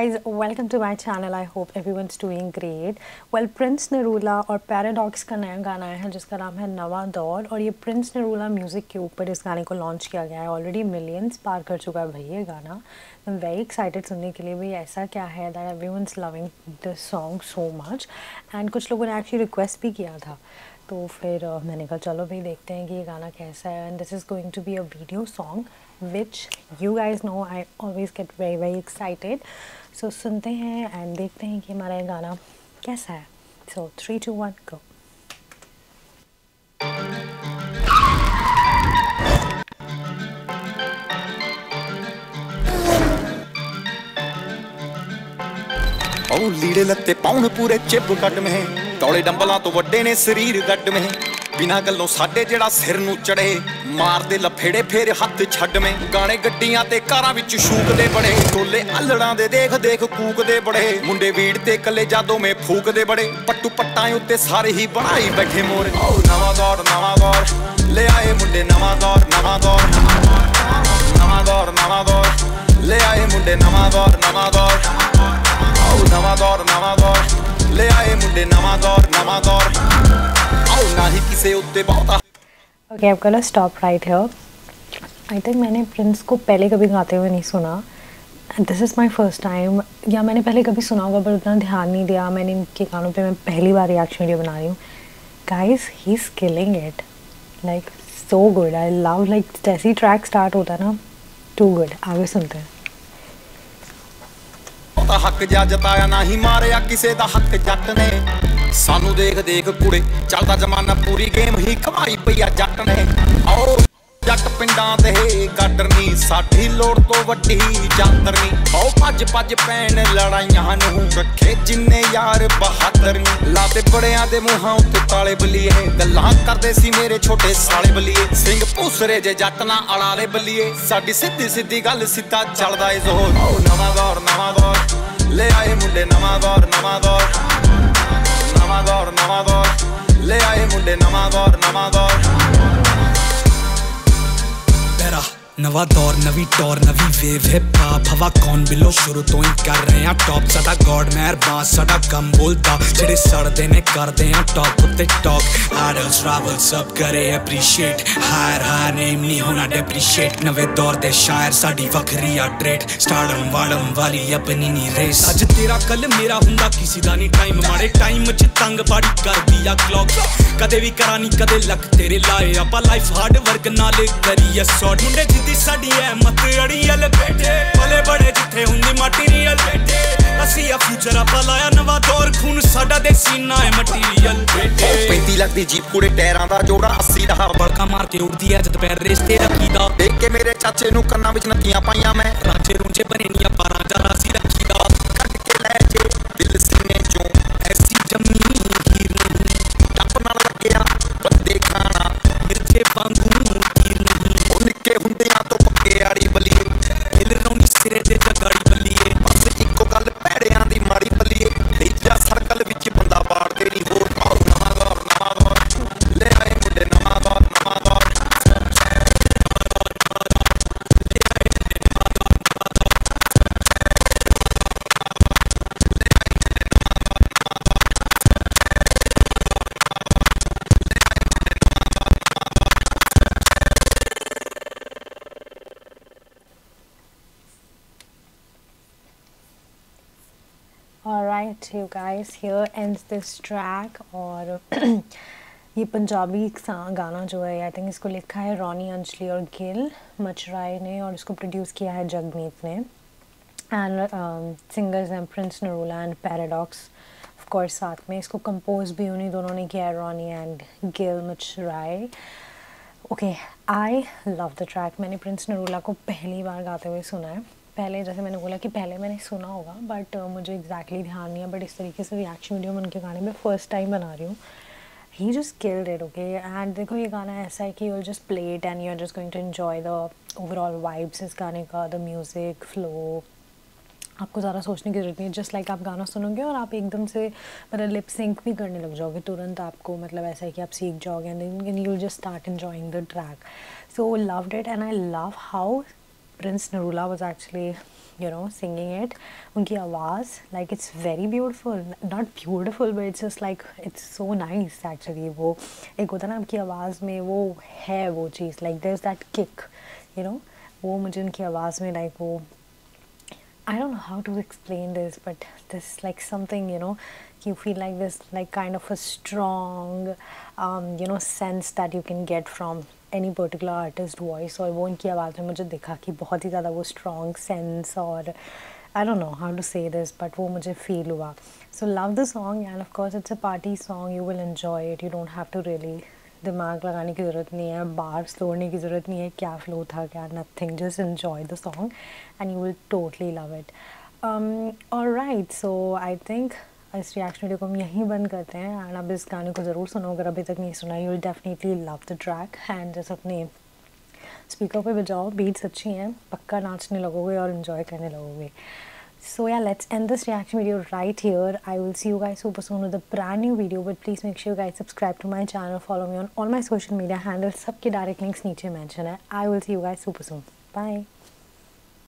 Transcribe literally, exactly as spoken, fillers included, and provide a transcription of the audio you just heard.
Guys, welcome to my channel. I hope everyone's doing great. Well, Prince Narula और Paradox का नया गाना है जिसका नाम है नवा दौर और ये Prince Narula म्यूज़िक के ऊपर इस गाने को लॉन्च किया गया है. ऑलरेडी मिलियंस पार कर चुका है भाई ये गाना. आई एम वेरी एक्साइटेड सुनने के लिए भी ऐसा क्या है that everyone's loving this song so much. And कुछ लोगों ने एक्चुअली रिक्वेस्ट भी किया था तो फिर uh, मैंने कहा चलो भाई देखते हैं कि ये गाना कैसा है. And this is going to be a video song which you guys know I always get very very excited. So सुनते हैं एंड देखते हैं कि हमारा ये गाना कैसा है. So three two one go. ओ लीड़े लत्ते पाउंड पूरे चिप कट में तौले डंबलों तो वड्डे ने शरीर गड्ड में बिना गलों साडे जिहड़ा सिर नूं चढ़े मारदे लफेड़े फिर हथ छड्ड में गाने गड्डियां ते कारां विच छूकदे बड़े टोले अलड़ां दे देख देख कूकदे बड़े मुंडे वीड़ ते कल्ले जादों में फूकदे बड़े पट्टू पट्टां उत्ते सारे ही बनाई बैठे मोर. ओ नवा दौर नवा दौर ले आए मुंडे नवा दौर नवा दौर नवा दौर नवा दौर ले आए मुंडे नवा दौर नवा दौर. ओ नवा दौर नवा दौर ले आए मुंडे नवा दौर नवा दौर. आओ ना ही किसे उत्ते बहुता. Okay I am gonna stop right here. I think मैंने प्रिंस को पहले कभी गाते हुए नहीं सुना. This is my first time या मैंने पहले कभी सुना होगा पर उतना ध्यान नहीं दिया मैंने इनके गानों पे. मैं पहली बार रिएक्शन वीडियो बना रही हूँ. Guys he is killing it like so good. I love like जैसे ही ट्रैक स्टार्ट होता है ना टू गुड. आगे सुनते हैं. हक जा जताया ना ही मारिया किसे दा हक जट ने सानू देख देख कुड़े चलदा जमाना पूरी गेम ही कमाई पईया जट ने. आओ जट पिंडां ते गाडरनी साडी लोड़ तो वड्डी चादरनी. आओ भज भज पैण लड़ाइयां नूं रखे जिन्ने यार बहादुर लाते बड़ियां दे मूंहां उत्ते ताले बलिए गल्लां करदे सी मेरे छोटे साले बलिए सिंह पूसरे जे जट ना अड़ाले बलिए साडी सिद्धी सिद्धी गल सीधा चलदा ए जोर. आओ नवा दौर नवा दौर ले आए मुंडे नवा दौर नवा दौर नवा दौर नवा दौर ले आए मुंडे नवा दौर नवा दौर. तेरा नवा दौर नवी टौर नवी वेव है पाप हवा कौन बिलो शुरू तो ही कर रहे हैं टॉप सदा गॉड मेहर बास सदा गम बोलता जेडे सड़ते ने करते हैं टॉप उत्ते टॉक आडल्स ट्रैवल सब करे एप्रीशिएट हायर हायर नेम नहीं होना डेप्रीशिएट नवे दौर दे शायर साडी वखरी आ ट्रेट स्टार्डम वाडम वाली अपनी नी रेस अज तेरा कल मेरा हुंदा किसी दा नहीं टाइम मारे टाइम च तंग पाड़ी कर दिया क्लॉक कदे भी करानी कदे लक तेरे लाए आपा लाइफ हार्ड वर्क नाले करिए सॉर्ट मुंडे जिद्दी साडी है मत अड़ियल बेटे भले बड़े जिथे हुंदी मटेरियल बेटे असी आ फ्यूचर आपा लाया नवा दौर खून साडा दे सीना है मटेरियल बेटे पैंती लाख दी जीप कुड़े टायरां दा जोड़ा अस्सी दा बड़का मार के उड़दी है जद पैर रेस ते रखी दा देख के मेरे चाचे नु कन्ना विच नतियां पाईयां मैं राजे रूंचे बने नीया बारां दा रासी रखी दा कट के ले जे दिल सीने चों ऐसी जमी Alright, you guys, here ends this track. और ये पंजाबी गाना जो है आई थिंक इसको लिखा है रॉनी अंजली और गिल मचराय ने और इसको प्रोड्यूस किया है जगमीत ने. एंड सिंगर्स हैं Prince Narula and paradox of course. साथ में इसको कंपोज भी उन्हीं दोनों ने किया है Ronnie and Gill मचराय. Okay I love the track. मैंने प्रिंस नरूला को पहली बार गाते हुए सुना है. पहले जैसे मैंने बोला कि पहले मैंने सुना होगा बट uh, मुझे एग्जैक्टली exactly ध्यान नहीं है. बट इस तरीके से रिएक्शन वीडियो मैं उनके गाने में फर्स्ट टाइम बना रही हूँ. He just killed it. Okay and देखो ये गाना ऐसा है कि you just play it and you are just going to enjoy the overall vibes इस गाने का द म्यूज़िक फ्लो. आपको ज़्यादा सोचने की जरूरत नहीं है. जस्ट लाइक आप गाना सुनोगे और आप एकदम से मतलब लिप सिंक भी करने लग जाओगे तुरंत. आपको मतलब ऐसा है कि आप सीख जाओगे and then you will just start enjoying the track. So loved it and I love how Prince Narula was actually you know, singing it. Unki awaaz, like it's very beautiful. Not beautiful, but it's just like it's so nice actually. वो एक होता ना उनकी आवाज़ में वो है वो चीज़, like there's that kick, you know. वो मुझे उनकी आवाज़ में like वो I don't know how to explain this, but there's like something, you know, you feel like this like kind of a strong, um, you know, sense that you can get from any particular artist voice. और वो उनकी आवाज़ में मुझे दिखा कि बहुत ही ज़्यादा वो strong sense और I don't know how to say this, but वो मुझे feel हुआ. So love the song and of course it's a party song. You will enjoy it. You don't have to really दिमाग लगाने की ज़रूरत नहीं है, बार्स तोड़ने की ज़रूरत नहीं है, क्या फ्लो था क्या nothing, just enjoy the song and you will totally love it. Alright, so I think इस रिएक्शन वीडियो को हम यहीं बंद करते हैं एंड अब इस गाने को ज़रूर सुनो अगर अभी तक नहीं सुना. You will definitely love the track and just अपने स्पीकर पे बजाओ, बीट्स अच्छी हैं, पक्का नाचने लगोगे और इन्जॉय करने लगोगे. So yeah, let's end this reaction video right here. I will see you guys super soon with a brand new video, but please make sure you guys subscribe to my channel, follow me on all my social media handles, सबके direct links नीचे mention है. I will see you guys super soon. Bye.